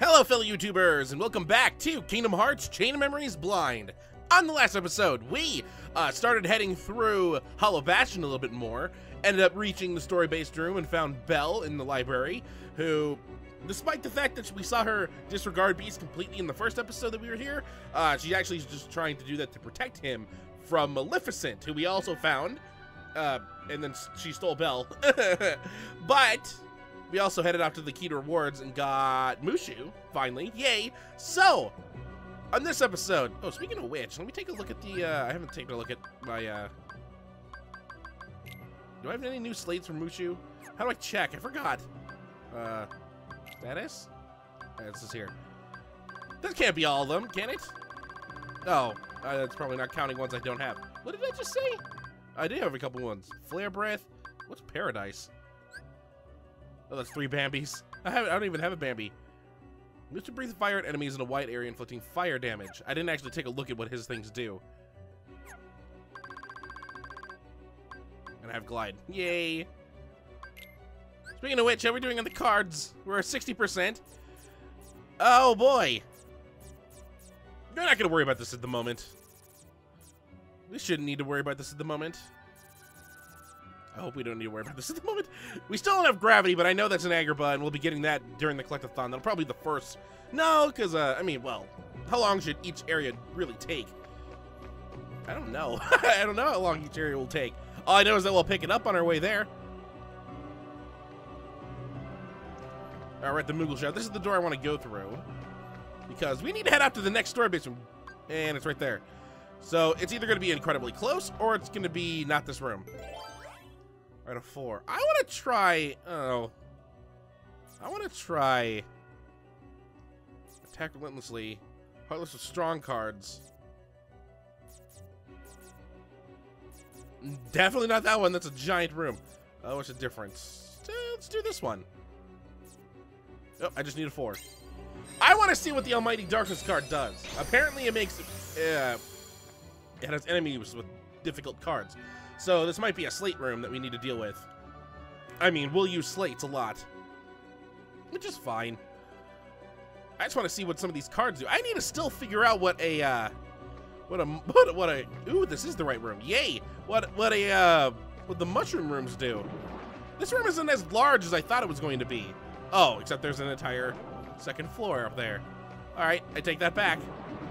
Hello fellow YouTubers, and welcome back to Kingdom Hearts Chain of Memories Blind. On the last episode, we started heading through Hollow Bastion a little bit more, ended up reaching the story-based room and found Belle in the library, who, despite the fact that we saw her disregard Beast completely in the first episode that we were here, she's actually just trying to do that to protect him from Maleficent, who we also found, and then she stole Belle. But we also headed out to the key to rewards and got Mushu, finally. Yay! So, on this episode... Oh, speaking of which, let me take a look at the... I haven't taken a look at my... Do I have any new slates for Mushu? How do I check? I forgot. Status? This is here. This can't be all of them, can it? Oh, that's probably not counting ones I don't have. What did I just say? I do have a couple ones. Flare Breath. What's Paradise? Oh, that's 3 Bambis. I don't even have a Bambi. Moves to breathe fire at enemies in a wide area, inflicting fire damage. I didn't actually take a look at what his things do. And I have Glide. Yay! Speaking of which, how are we doing on the cards? We're at 60%. Oh boy! We're not gonna worry about this at the moment. We shouldn't need to worry about this at the moment. I hope we don't need to worry about this at the moment. We still don't have gravity, but I know that's an Agrabah, and we'll be getting that during the Collectathon. That'll probably be the first. No, because, I mean, well, how long should each area really take? I don't know. I don't know how long each area will take. All I know is that we'll pick it up on our way there. All right, the Moogle shop. This is the door I want to go through, because we need to head out to the next story base, and it's right there. So it's either going to be incredibly close, or it's going to be not this room. Right, a 4. I want to try. Oh, I want to try. Attack relentlessly. Heartless with strong cards. Definitely not that one. That's a giant room. Oh, what's the difference? Let's do this one. Oh, I just need a 4. I want to see what the Almighty Darkness card does. Apparently, it makes it has enemies with difficult cards. So this might be a slate room that we need to deal with. I mean, we'll use slates a lot, which is fine. I just want to see what some of these cards do. I need to still figure out what a ooh, this is the right room. Yay! What the mushroom rooms do. This room isn't as large as I thought it was going to be. Oh, except there's an entire second floor up there. All right, I take that back.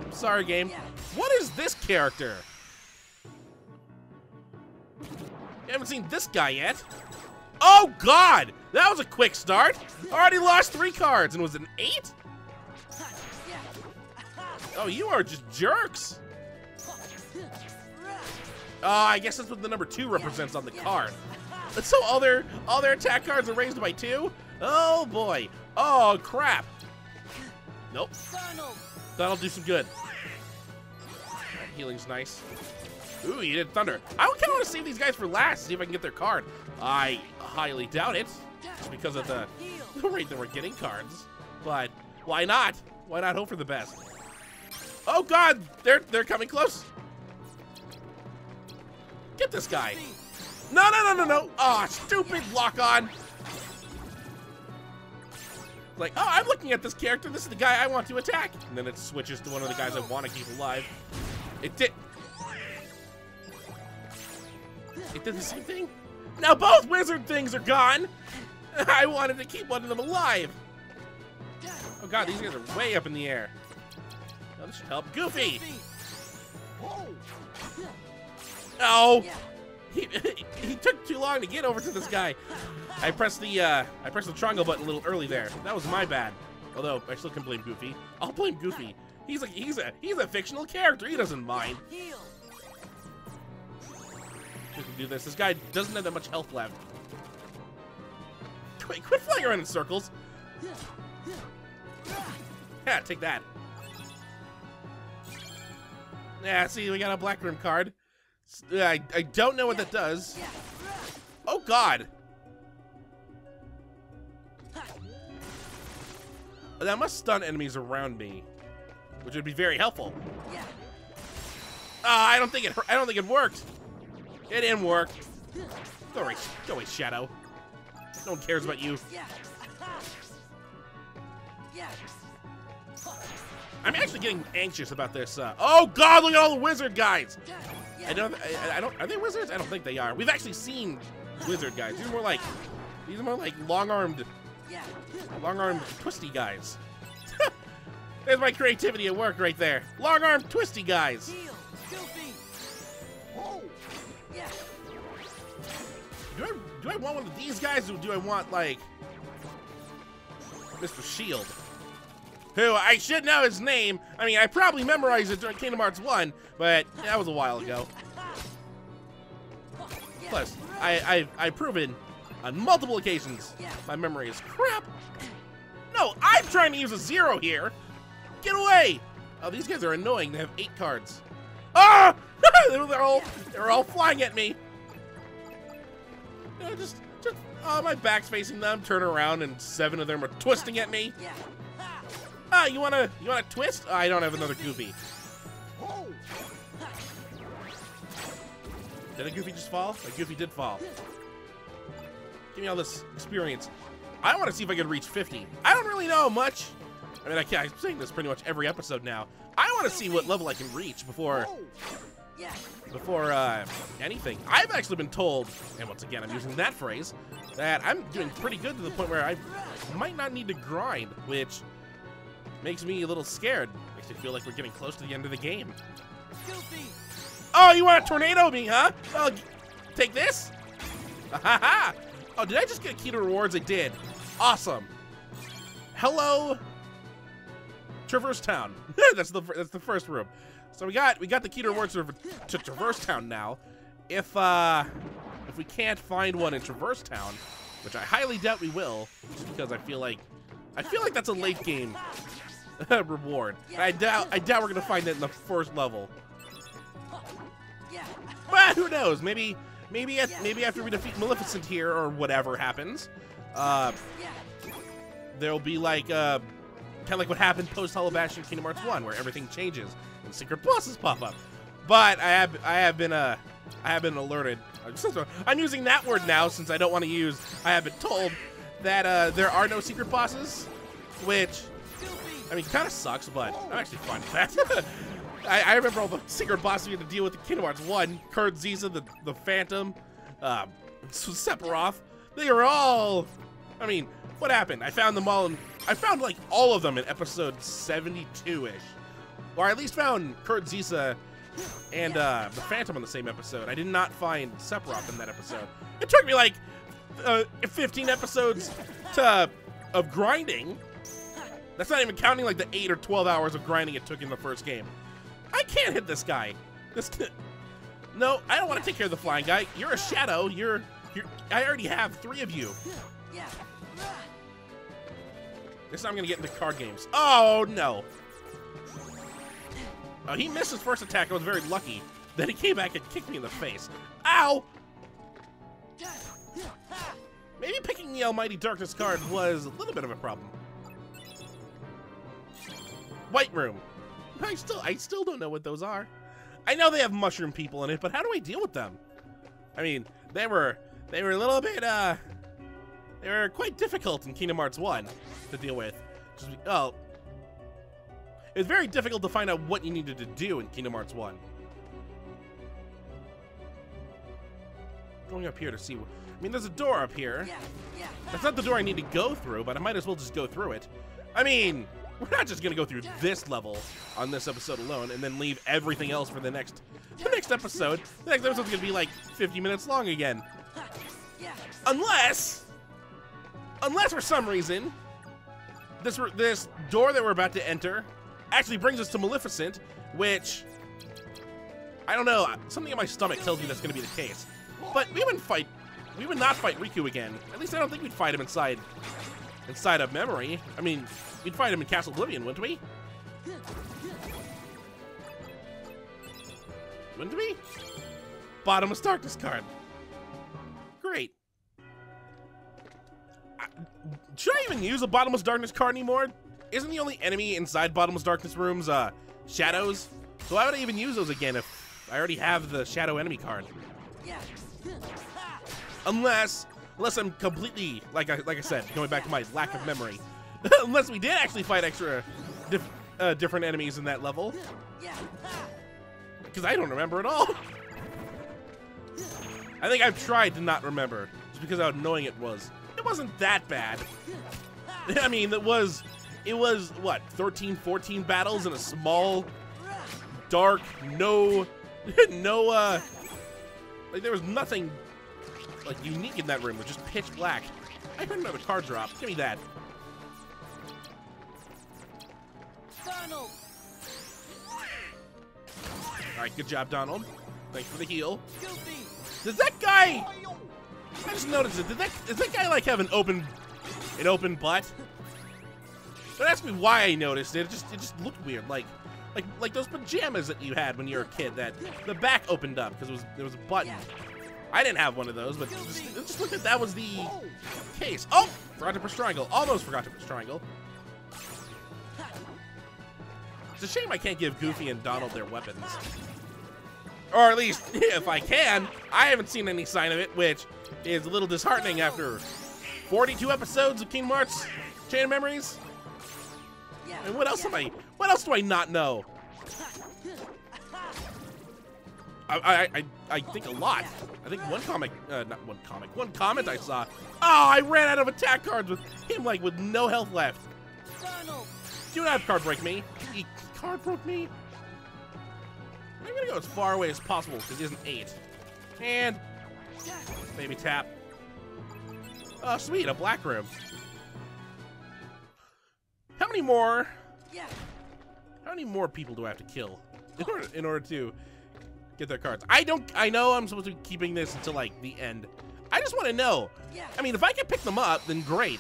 I'm sorry, game. Yeah. What is this character? I haven't seen this guy yet. Oh God, that was a quick start. Already lost 3 cards and was an 8? Oh, you are just jerks. I guess that's what the number 2 represents on the card. So all their attack cards are raised by 2? Oh boy. Oh crap. Nope. That'll do some good. Right, healing's nice. Ooh, you did thunder. I kind of want to save these guys for last, see if I can get their card. I highly doubt it, just because of the rate that we're getting cards. But why not? Why not hope for the best? Oh God, they're coming close. Get this guy. No, no, no, no, no. Ah, oh, stupid lock on. Like, oh, I'm looking at this character. This is the guy I want to attack. And then it switches to one of the guys I want to keep alive. It did. It did the same thing? Now both wizard things are gone! I wanted to keep one of them alive! Oh God, these guys are way up in the air. Oh, this should help. Goofy! Oh! He took too long to get over to this guy. I pressed the triangle button a little early there. That was my bad. Although, I still can blame Goofy. I'll blame Goofy. He's a fictional character. He doesn't mind. We can do this. This guy doesn't have that much health left. Quit flying around in circles. Yeah, take that. Yeah, see, we got a black room card. I don't know what that does. Oh God. That must stun enemies around me, which would be very helpful. I don't think it worked. It didn't work. Go away, Shadow. No one cares about you. I'm actually getting anxious about this. Oh God, look at all the wizard guys. I don't. Are they wizards? I don't think they are. We've actually seen wizard guys. These are more like long-armed twisty guys. There's my creativity at work right there. Long-armed twisty guys. Do I want one of these guys, or do I want like Mr. Shield? Who I should know his name. I mean, I probably memorized it during Kingdom Hearts 1, but that was a while ago. Plus, I've proven on multiple occasions my memory is crap. No, I'm trying to use a zero here. Get away! Oh, these guys are annoying. They have 8 cards. Ah! they're all flying at me. You know, just my back's facing them. Turn around, and 7 of them are twisting at me. Ah, you wanna twist? Oh, I don't have another Goofy. Did a Goofy just fall? A Goofy did fall. Give me all this experience. I want to see if I can reach 50. I don't really know much. I mean, I'm saying this pretty much every episode now. I want to see what level I can reach before anything. I've actually been told, and once again I'm using that phrase, that I'm doing pretty good to the point where I might not need to grind, which makes me a little scared. Makes me feel like we're getting close to the end of the game. Oh, you want to tornado me, huh? Well, take this. Ha ha ha. Oh, did I just get a key to rewards? I did. Awesome. Hello, Traverse Town. that's the first room. So we got the key to rewards to Traverse Town now. If we can't find one in Traverse Town, which I highly doubt we will, just because I feel like that's a late game reward. And I doubt we're gonna find it in the first level. But who knows? Maybe after we defeat Maleficent here or whatever happens, there'll be like kind of like what happened post Hollow Bastion Kingdom Hearts 1, where everything changes and secret bosses pop up. But I have been alerted. I'm using that word now since I don't want to use. I have been told that there are no secret bosses, which I mean kind of sucks, but I'm actually fine with that. I remember all the secret bosses we had to deal with in Kingdom Hearts 1. Kurt Zisa, the Phantom, Sephiroth. They were all... I mean, what happened? I found them all in... I found, like, all of them in episode 72-ish. Or I at least found Kurt Zisa and the Phantom on the same episode. I did not find Sephiroth in that episode. It took me, like, 15 episodes of grinding. That's not even counting, like, the 8 or 12 hours of grinding it took in the first game. I can't hit this guy. No, I don't want to take care of the flying guy. You're a shadow. I already have 3 of you. This time I'm gonna get into card games. Oh no. Oh, he missed his first attack. I was very lucky. Then he came back and kicked me in the face. Ow! Maybe picking the Almighty Darkness card was a little bit of a problem. White room. I still don't know what those are. I know they have mushroom people in it, but how do I deal with them? I mean, they were a little bit they were quite difficult in Kingdom Hearts 1 to deal with. Oh, it's very difficult to find out what you needed to do in Kingdom Hearts 1. Going up here to see. I mean, there's a door up here. That's not the door I need to go through, but I might as well just go through it. I mean, we're not just gonna go through this level on this episode alone and then leave everything else for the next episode. The next episode's gonna be like 50 minutes long again. Unless for some reason, this door that we're about to enter actually brings us to Maleficent, which, I don't know, something in my stomach tells me that's gonna be the case. But we would not fight Riku again. At least I don't think we'd fight him inside of memory. I mean, we'd fight him in Castle Oblivion, wouldn't we? Wouldn't we? Bottomless Darkness card. Great. Should I even use a Bottomless Darkness card anymore? Isn't the only enemy inside Bottomless Darkness rooms shadows? So why would I even use those again if I already have the shadow enemy card? Unless I'm completely, like I said, going back to my lack of memory. Unless we did actually fight extra different enemies in that level. Because I don't remember at all. I think I've tried to not remember, just because how annoying it was. It wasn't that bad. I mean, it was what, 13, 14 battles in a small, dark, like there was nothing like unique in that room. It was just pitch black. I heard another card drop. Give me that. Donald. All right, good job, Donald. Thanks for the heal. Goofy. Does that guy? I just noticed it. Does that guy like have an open butt? Don't ask me why I noticed it. It just looked weird. Like those pajamas that you had when you were a kid. That the back opened up because there was a button. I didn't have one of those, but just looked at that was the case. Oh, forgot to press triangle. Almost forgot to press triangle. It's a shame I can't give Goofy and Donald their weapons. Or at least, if I can. I haven't seen any sign of it, which is a little disheartening after 42 episodes of Kingdom Hearts Chain of Memories. And what else am I? What else do I not know? I think a lot. I think one comment I saw. Oh, I ran out of attack cards with him like with no health left. Do not card break me. He card broke me. I'm gonna go as far away as possible because he has an 8. And maybe tap. Oh, sweet, a black room. How many more? How many more people do I have to kill in order to get their cards? I know I'm supposed to be keeping this until like the end. I just want to know. I mean, if I can pick them up, then great.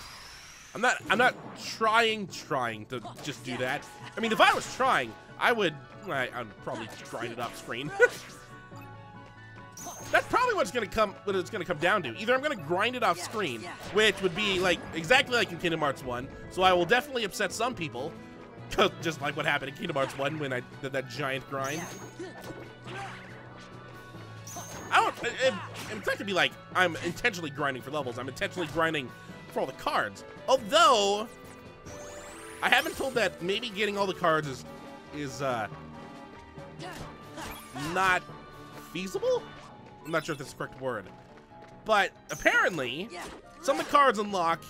I'm not trying to just do that. I mean, if I was trying, I would. I'm probably trying it off screen. That's probably what it's gonna come down to. Either I'm gonna grind it off screen, which would be like exactly like in Kingdom Hearts 1. So I will definitely upset some people, just like what happened in Kingdom Hearts 1 when I did that giant grind. It's not gonna be like I'm intentionally grinding for levels. I'm intentionally grinding for all the cards. Although I haven't told that maybe getting all the cards is not feasible? I'm not sure if that's the correct word. But apparently, some of the cards unlock,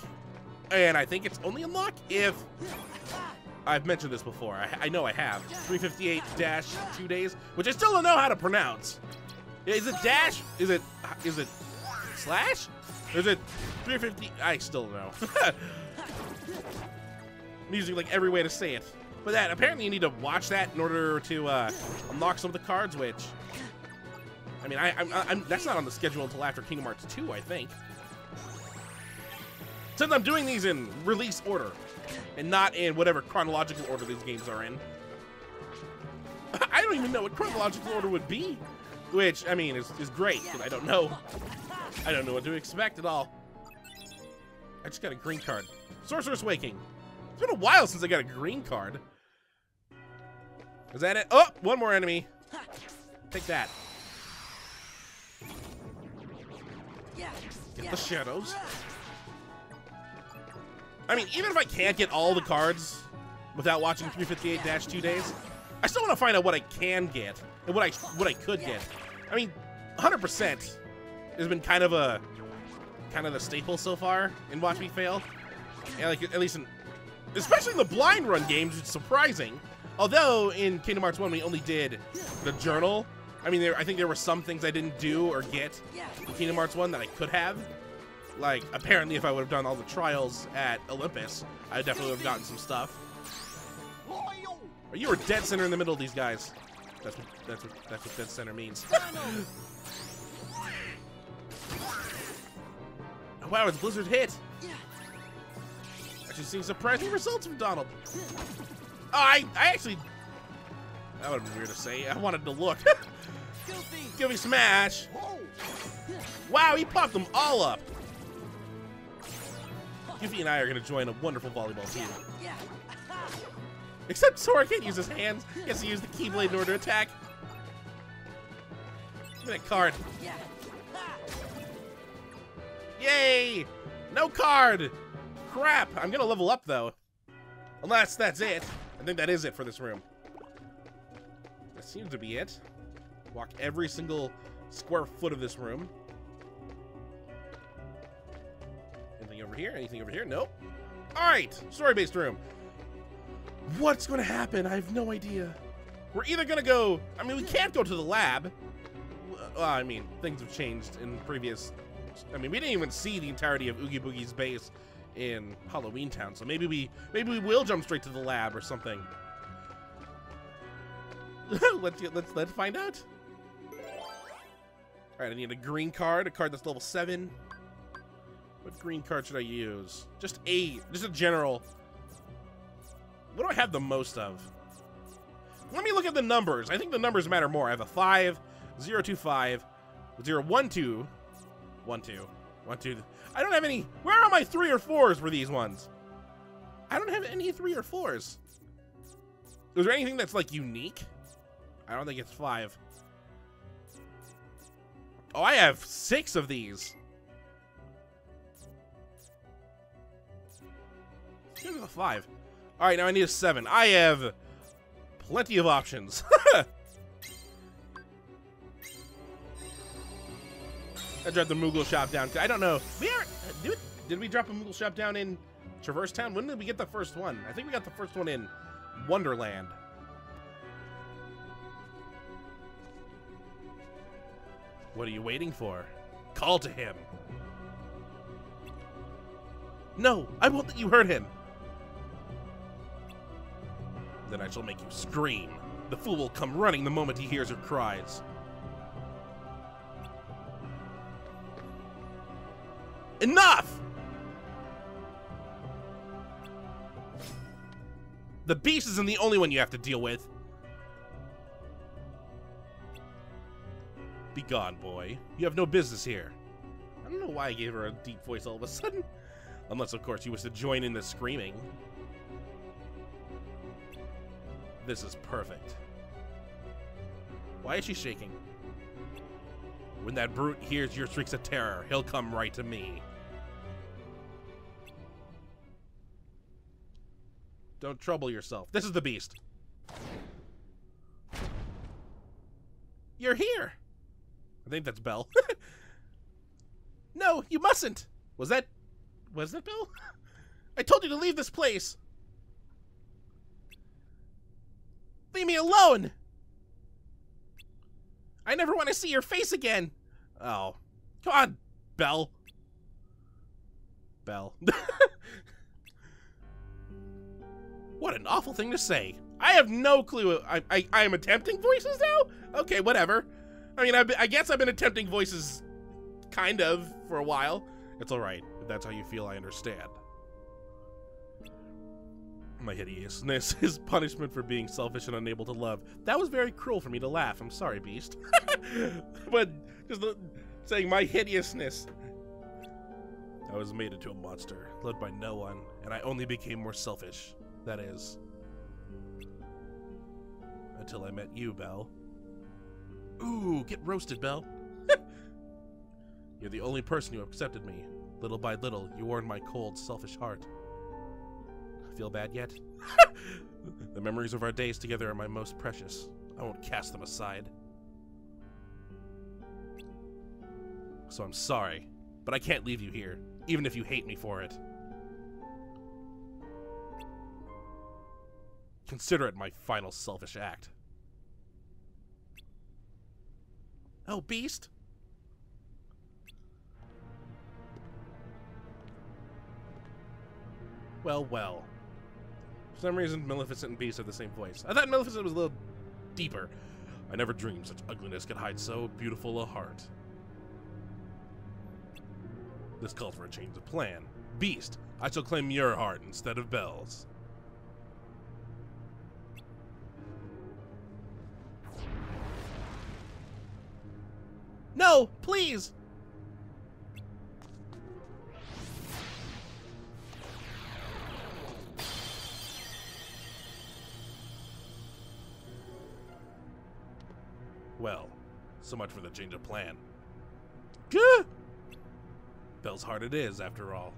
and I think it's only unlock if, I've mentioned this before, I know I have, 358-2 days, which I still don't know how to pronounce. Is it dash? Is it slash? Or is it 350? I still don't know. I'm using like every way to say it. But that, apparently you need to watch that in order to unlock some of the cards, which, I mean, that's not on the schedule until after Kingdom Hearts 2, I think. Since I'm doing these in release order, and not in whatever chronological order these games are in. I don't even know what chronological order would be, which, I mean, is great, because I don't know. I don't know what to expect at all. I just got a green card. Sorcerer's Waking. It's been a while since I got a green card. Is that it? Oh, one more enemy. Take that. Get the shadows. I mean, even if I can't get all the cards without watching 358-2 days, I still want to find out what I can get and what I could get. I mean, 100% has been kind of the staple so far in Watch Me Fail. Yeah, like at least in, especially in the blind run games, it's surprising. Although in Kingdom Hearts 1 we only did the journal. I mean, I think there were some things I didn't do or get in Kingdom Hearts 1 that I could have. Like, apparently if I would have done all the trials at Olympus, I definitely would have gotten some stuff. Or you were dead center in the middle of these guys. That's what dead center means. Oh, wow, it's Blizzard hit. Actually seeing surprising results from Donald. Oh, I actually... That would have been weird to say. I wanted to look. Give me smash. Wow, he popped them all up. Goofy and I are going to join a wonderful volleyball team. Except Sora can't use his hands. He has to use the Keyblade in order to attack. Give me that card. Yay! No card! Crap! I'm going to level up, though. Unless that's it. I think that is it for this room. That seems to be it. Walk every single square foot of this room. Anything over here? Anything over here? Nope. Alright, story-based room. What's gonna happen? I have no idea. We're either gonna go... I mean, we can't go to the lab. Well, I mean, things have changed in previous... I mean, we didn't even see the entirety of Oogie Boogie's base in Halloween Town, so maybe we will jump straight to the lab or something. let's find out. All right, I need a green card, a card that's level 7. What green card should I use? Just a general. What do I have the most of? Let me look at the numbers. I think the numbers matter more. I have a 5, 025, 012, 12. I don't have any. Where are my 3 or 4s? Were these ones? I don't have any 3 or 4s. Is there anything that's like unique? I don't think it's 5. Oh, I have 6 of these. Give me the 5. All right, now I need a 7. I have plenty of options. I dropped the Moogle shop down. I don't know. Did we drop a Moogle shop down in Traverse Town? When did we get the first one? I think we got the first one in Wonderland. What are you waiting for? Call to him. No, I won't let you hurt him. Then I shall make you scream. The fool will come running the moment he hears her cries. Enough! The beast isn't the only one you have to deal with. Be gone, boy. You have no business here. I don't know why I gave her a deep voice all of a sudden. Unless, of course, you was to join in the screaming. This is perfect. Why is she shaking? When that brute hears your shrieks of terror, he'll come right to me. Don't trouble yourself. This is the beast. You're here. I think that's Belle. No, you mustn't. Was that Belle? I told you to leave this place. Leave me alone. I never want to see your face again. Oh, come on, Belle. Belle. What an awful thing to say. I have no clue. I am attempting voices now? Okay, whatever. I mean, I guess I've been attempting voices kind of for a while. It's all right. If that's how you feel, I understand. My hideousness is punishment for being selfish and unable to love. That was very cruel for me to laugh. I'm sorry, Beast. But just saying my hideousness. I was made into a monster, loved by no one, and I only became more selfish. That is, until I met you, Belle. Ooh, get roasted, Belle. You're the only person who accepted me. Little by little, you warmed my cold, selfish heart. Feel bad yet? The memories of our days together are my most precious. I won't cast them aside. So I'm sorry, but I can't leave you here, even if you hate me for it. Consider it my final selfish act. Oh, Beast! Well, well. For some reason, Maleficent and Beast have the same voice. I thought Maleficent was a little deeper. I never dreamed such ugliness could hide so beautiful a heart. This calls for a change of plan. Beast, I shall claim your heart instead of Belle's. No, please! Well, so much for the change of plan. Gah! Belle's heart it is, after all.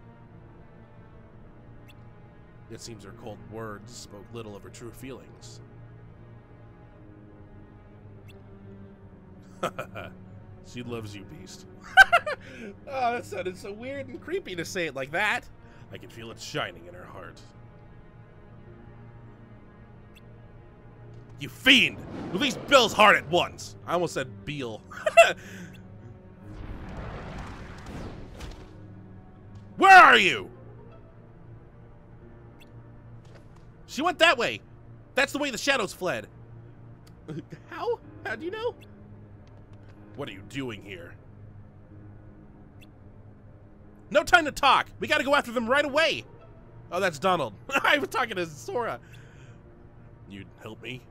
It seems her cold words spoke little of her true feelings. She loves you, Beast. Oh, that sounded so weird and creepy to say it like that. I can feel it shining in her heart. You fiend! Release Belle's heart at once! I almost said Beale. Where are you? She went that way. That's the way the shadows fled. How? How do you know? What are you doing here? No time to talk. We gotta go after them right away. Oh, that's Donald. I was talking to Sora. You'd help me?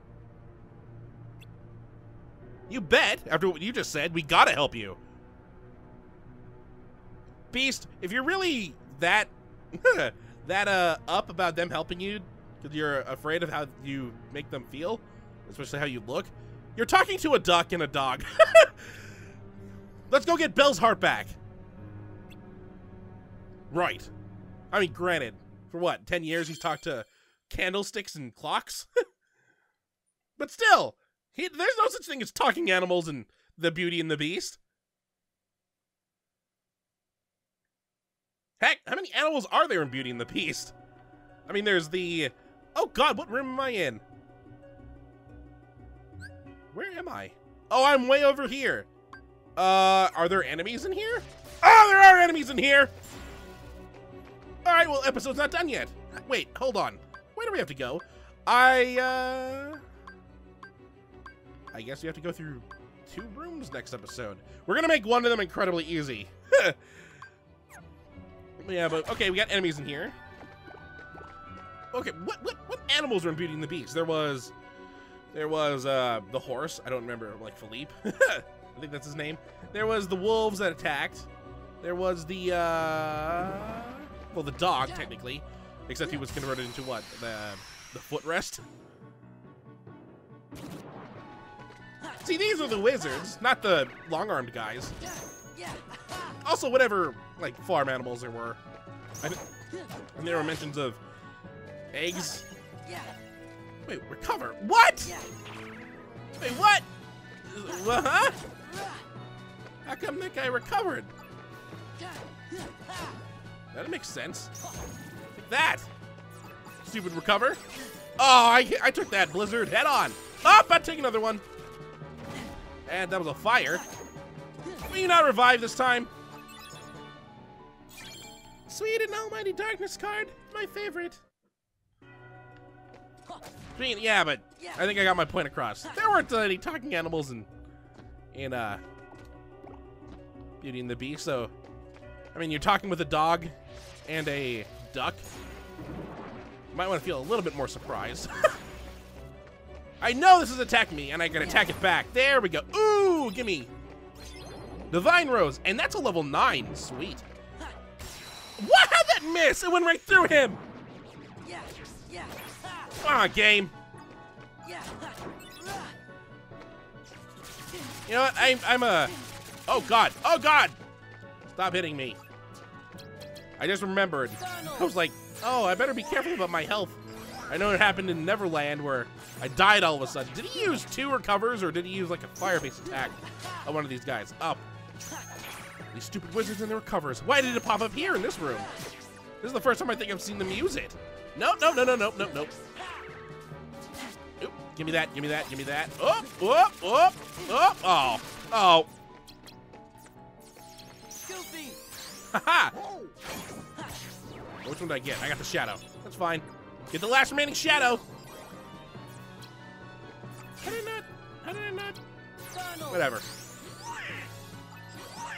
You bet. After what you just said, we gotta help you. Beast, if you're really that up about them helping you because you're afraid of how you make them feel, especially how you look, you're talking to a duck and a dog. Let's go get Belle's heart back. Right. I mean, granted, for what, 10 years he's talked to candlesticks and clocks? But still, there's no such thing as talking animals in The Beauty and the Beast. Heck, how many animals are there in Beauty and the Beast? I mean, there's the... Oh god, what room am I in? Where am I? Oh, I'm way over here. Are there enemies in here? Oh, there are enemies in here! Alright, well, episode's not done yet. Wait, hold on. Where do we have to go? I guess we have to go through 2 rooms next episode. We're gonna make one of them incredibly easy. Yeah, but okay, we got enemies in here. Okay, what animals were in Beauty and the Beast? There was the horse. I don't remember, like Philippe. I think that's his name. There was the wolves that attacked. There was the well, the dog technically, except he was converted into what? The footrest. See, these are the wizards, not the long-armed guys. Also, whatever, like, farm animals there were. And there were mentions of eggs. Wait, recover. What? Wait, what? Huh? How come that guy recovered? That makes sense. Like that. Stupid recover. Oh, I took that blizzard head on. Oh, I take another one. And that was a fire. Will you not revive this time? Sweet and Almighty Darkness card, my favorite. I mean, yeah, but I think I got my point across. There weren't any talking animals in Beauty and the Beast, so I mean, you're talking with a dog and a duck. You might want to feel a little bit more surprised. I know this is attacking me, and I can attack it back. There we go. Ooh, gimme. Divine Rose, and that's a level 9. Sweet. What? How'd that miss? It went right through him. Come on, game. You know what? I'm a... Oh, God. Oh, God. Stop hitting me. I just remembered. I was like, oh, I better be careful about my health. I know it happened in Neverland where I died all of a sudden. Did he use 2 recovers or did he use like a fire-based attack on one of these guys? Up. These stupid wizards and their recovers. Why did it pop up here in this room? This is the first time I think I've seen them use it. No, no, no, no, no, no, no. Oop, give me that, give me that, give me that. Oh, oh, oh, oh, oh, oh. Haha. Which one did I get? I got the shadow. That's fine. Get the last remaining shadow. How did I not? Whatever. All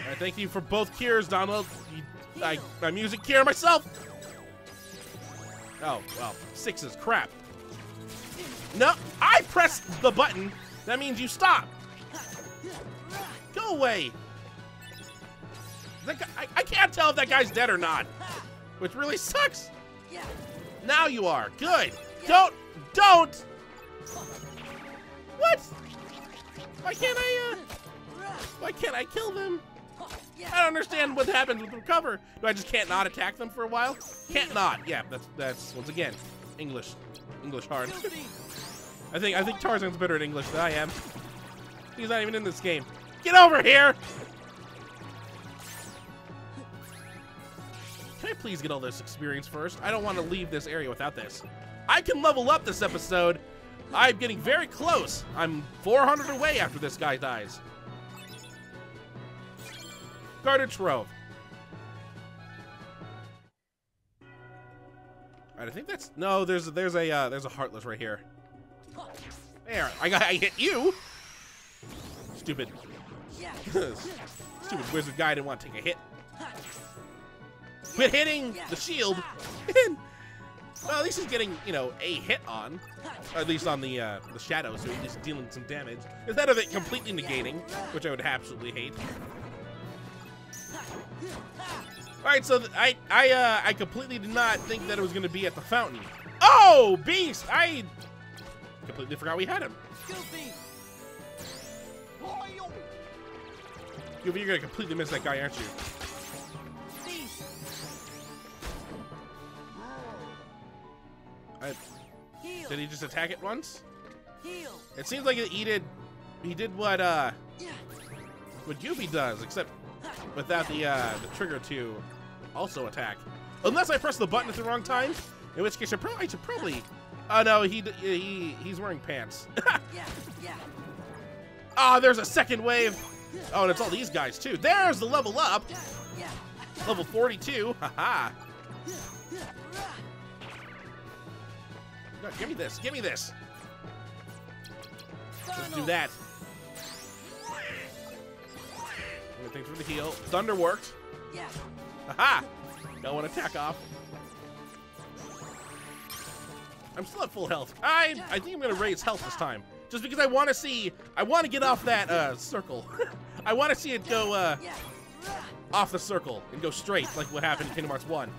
right, thank you for both cures, Donald. I'm using cure myself. Oh, well, 6 is crap. No, I pressed the button. That means you stop. Go away. That guy, I can't tell if that guy's dead or not, which really sucks. Now you are. Good. Don't. What? Why can't I kill them? I don't understand what happens with recover. Do I just can't not attack them for a while? Can't not. Yeah, that's once again English. English hard. I think Tarzan's better at English than I am. He's not even in this game. Get over here! Can I please get all this experience first? I don't want to leave this area without this. I can level up this episode. I'm getting very close. I'm 400 away after this guy dies. Guarded Trove. Alright, I think that's no. There's a Heartless right here. There, I hit you. Stupid. Stupid wizard guy didn't want to take a hit. Quit hitting the shield. Well, at least he's getting, you know, a hit on, or at least on the shadow, so he's just dealing some damage. Instead of it completely negating, which I would absolutely hate. All right, so I completely did not think that it was going to be at the fountain. Oh, Beast! I completely forgot we had him. Goofy, you're going to completely miss that guy, aren't you? Did he just attack it once? It seems like he did what Goofy does, except without the trigger to also attack. Unless I press the button at the wrong time, in which case I should probably. Oh no, he's wearing pants. Oh, there's a second wave. Oh, and it's all these guys too. There's the level up. Level 42. Haha. Give me this. Give me this. Let's do that. Thanks for the heal. Thunder worked. Yeah. Aha! Got one attack off. I'm still at full health. I think I'm gonna raise health this time, just because I want to see. I want to get off that circle. I want to see it go off the circle and go straight, like what happened in Kingdom Hearts 1.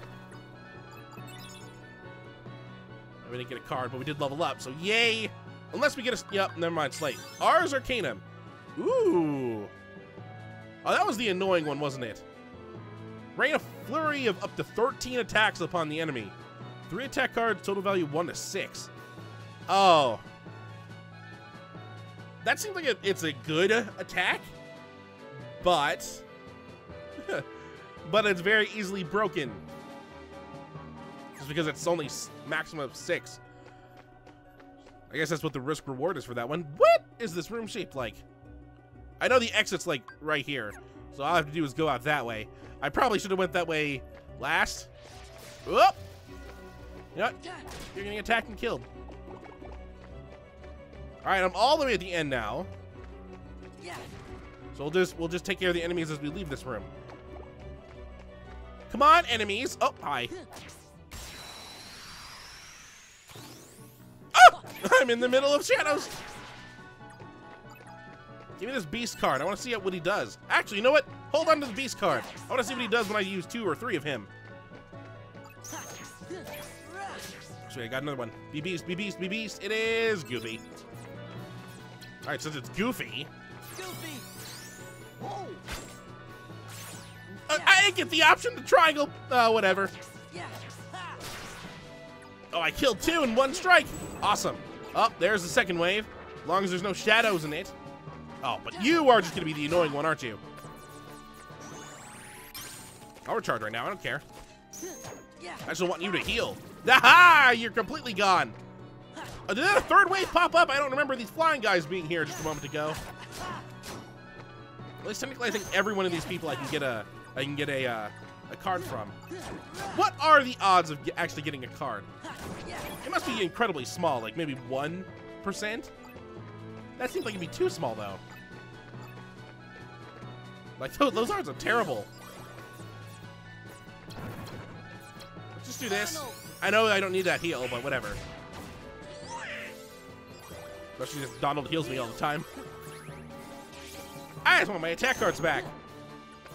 We didn't get a card, but we did level up, so yay! Unless we get a... Yep, never mind, Slate. Ours Arcanum. Ooh. Oh, that was the annoying one, wasn't it? Rain a flurry of up to 13 attacks upon the enemy. 3 attack cards, total value 1 to 6. Oh. That seems like it's a good attack, but... but it's very easily broken. Just because it's only maximum of 6. I guess that's what the risk reward is for that one. What is this room shaped like? I know the exit's like right here, so all I have to do is go out that way. I probably should have went that way last. Whoop! You know what? You're getting attacked and killed. All right, I'm all the way at the end now. Yeah. So we'll just take care of the enemies as we leave this room. Come on, enemies! Oh, hi. I'm in the middle of shadows. Give me this beast card. I want to see what he does. Actually, you know what? Hold on to the beast card. I want to see what he does when I use 2 or 3 of him. Actually, I got another one. Be beast, be beast, be beast. It is Goofy. All right, since it's Goofy. I didn't get the option to triangle. Whatever. Oh, I killed 2 in 1 strike. Awesome. Oh, there's the second wave. As long as there's no shadows in it. Oh, but you are just going to be the annoying one, aren't you? I'll recharge right now. I don't care. I just want you to heal. Aha! You're completely gone. Oh, did that a third wave pop up? I don't remember these flying guys being here just a moment ago. At least technically, I think every one of these people I can get a card from. What are the odds of actually getting a card? It must be incredibly small, like maybe 1%. That seems like it'd be too small, though. Like those odds are terrible. Let's just do this. I know I don't need that heal, but whatever. Especially if Donald heals me all the time. I just want my attack cards back.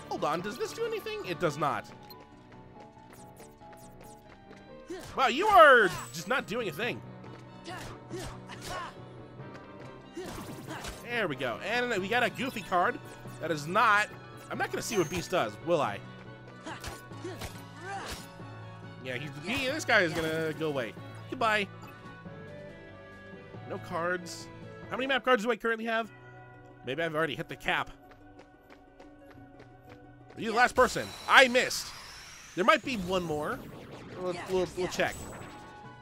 Hold on, does this do anything? It does not. Wow, you are just not doing a thing. There we go. And we got a Goofy card that is not I'm not gonna see what Beast does, will I? Yeah, this guy is gonna go away. Goodbye. No cards. How many map cards do I currently have? Maybe I've already hit the cap. Are you the last person? I missed. There might be one more. We'll check.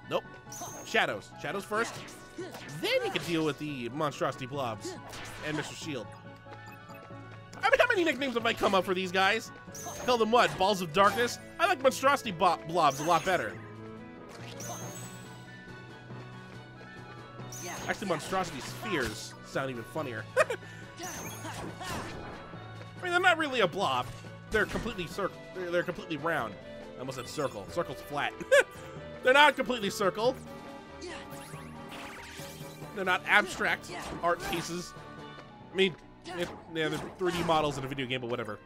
Nope. Shadows. Shadows first. Then you can deal with the monstrosity blobs and Mr. Shield. I mean, how many nicknames have I come up for these guys? Call them what? Balls of Darkness? I like monstrosity blobs a lot better. Actually, monstrosity spheres sound even funnier. I mean, they're not really a blob. They're completely they're completely round. I almost said circle. Circle's flat. They're not completely circled. They're not abstract art pieces. I mean, yeah, they're 3D models in a video game, but whatever.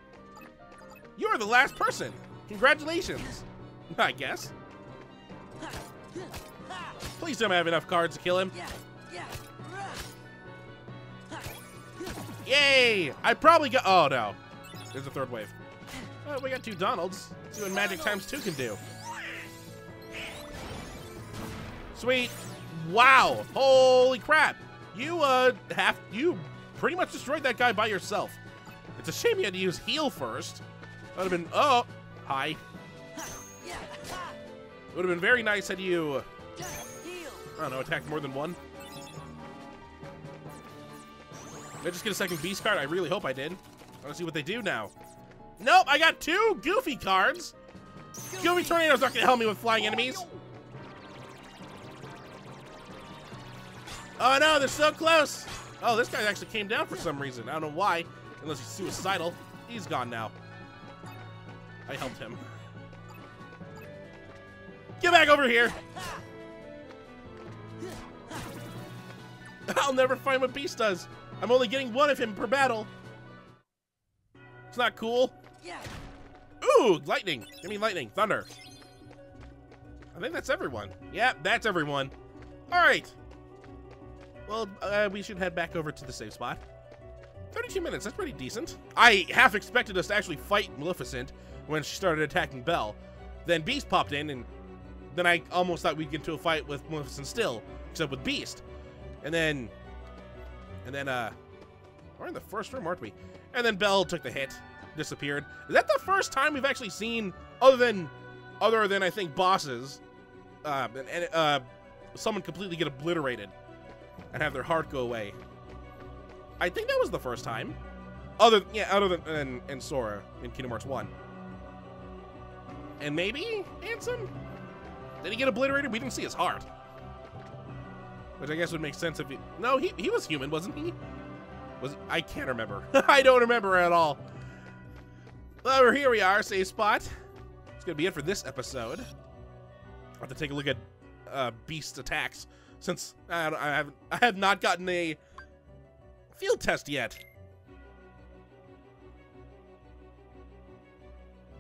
You are the last person. Congratulations, I guess. Please don't have enough cards to kill him. Yay! I probably got. Oh no, there's a third wave. Oh, we got two Donalds. Let's see what Magic Times 2 can do. Sweet. Wow. Holy crap. You you pretty much destroyed that guy by yourself. It's a shame you had to use heal first. That would have been. Oh, hi. It would have been very nice had you. I don't know. Attacked more than one. Did I just get a second Beast card? I really hope I did. I want to see what they do now. Nope, I got two Goofy cards. Goofy Tornado's not going to help me with flying enemies. Oh no, they're so close. Oh, this guy actually came down for some reason. I don't know why, unless he's suicidal. He's gone now. I helped him. Get back over here. I'll never find what Beast does. I'm only getting one of him per battle. It's not cool. Ooh, lightning. I mean lightning, thunder. I think that's everyone. Yeah, that's everyone. All right. Well, we should head back over to the safe spot. 32 minutes, that's pretty decent. I half expected us to actually fight Maleficent when she started attacking Belle. Then Beast popped in, and then I almost thought we'd get into a fight with Maleficent still, except with Beast. And then we're in the first room, aren't we? And then Belle took the hit, disappeared. Is that the first time we've actually seen, other than I think bosses, someone completely get obliterated and have their heart go away? I think that was the first time. Other than Sora in Kingdom Hearts 1. And maybe Ansem? Did he get obliterated? We didn't see his heart. Which I guess would make sense if he... No, he was human, wasn't he? I can't remember. I don't remember at all. Well, here we are, safe spot. It's going to be it for this episode. I'll have to take a look at Beast attacks, since I have not gotten a field test yet.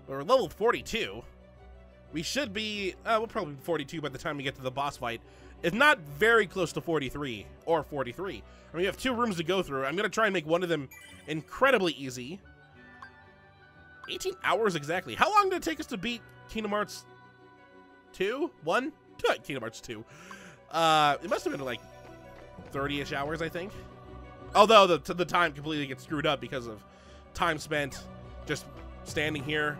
But we're level 42. We should be... we'll probably be 42 by the time we get to the boss fight. It's not very close to 43 or 43. I mean, we have two rooms to go through. I'm going to try and make one of them incredibly easy. 18 hours exactly. How long did it take us to beat Kingdom Hearts 2? 1? Kingdom Hearts 2. It must have been like 30-ish hours, I think. Although the time completely gets screwed up because of time spent just standing here.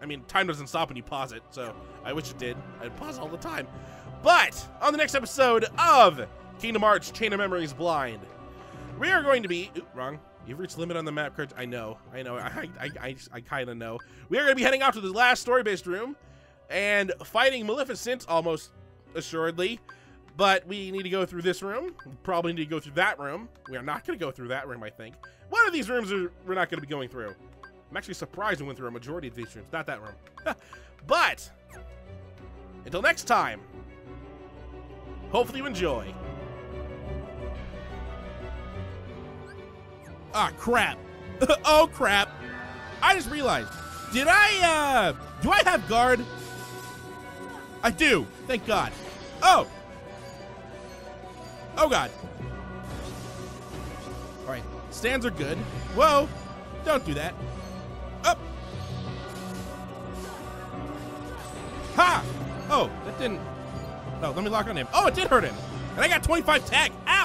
I mean, time doesn't stop when you pause it, so I wish it did. I'd pause all the time. But on the next episode of Kingdom Hearts Chain of Memories Blind, we are going to be... Ooh, wrong. You've reached limit on the map cards. I know. I kind of know. We are going to be heading out to the last story-based room and fighting Maleficent almost assuredly. But we need to go through this room. We probably need to go through that room. We are not going to go through that room, I think. One of these rooms we're not going to be going through. I'm actually surprised we went through a majority of these rooms. Not that room. But until next time... Hopefully you enjoy. Ah, crap. Oh, crap. I just realized. Did I, do I have guard? I do. Thank God. Oh. Oh, God. All right. Stands are good. Whoa. Don't do that. Up! Ha! Oh, that didn't... Oh, let me lock on him. Oh, it did hurt him! And I got 25 tag! Ah!